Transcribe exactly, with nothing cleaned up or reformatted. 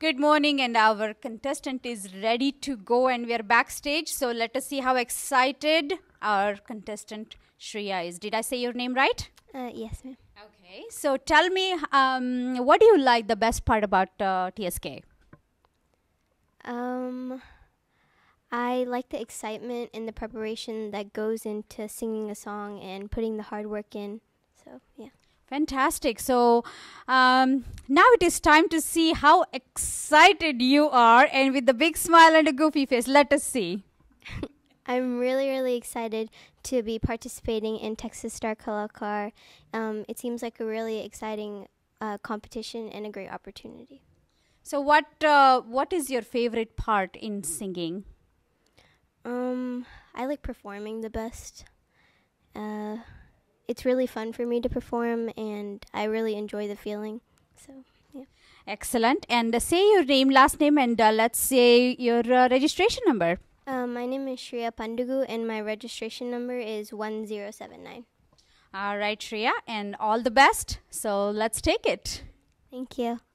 Good morning, and our contestant is ready to go, and we are backstage, so let us see how excited our contestant Shreya is. Did I say your name right? Uh, yes, ma'am. Okay, so tell me, um, what do you like the best part about uh, T S K? Um, I like the excitement and the preparation that goes into singing a song and putting the hard work in, so yeah. Fantastic. So um, now it is time to see how excited you are, and with the big smile and a goofy face. Let us see. I'm really, really excited to be participating in Texas Star Kalakaar. Um, it seems like a really exciting uh, competition and a great opportunity. So what uh, what is your favorite part in singing? Um, I like performing the best. Uh, It's really fun for me to perform, and I really enjoy the feeling. So, yeah. Excellent. And uh, say your name, last name, and uh, let's say your uh, registration number. Uh, my name is Shreya Pandugu, and my registration number is one zero seven nine. All right, Shreya, and all the best. So let's take it. Thank you.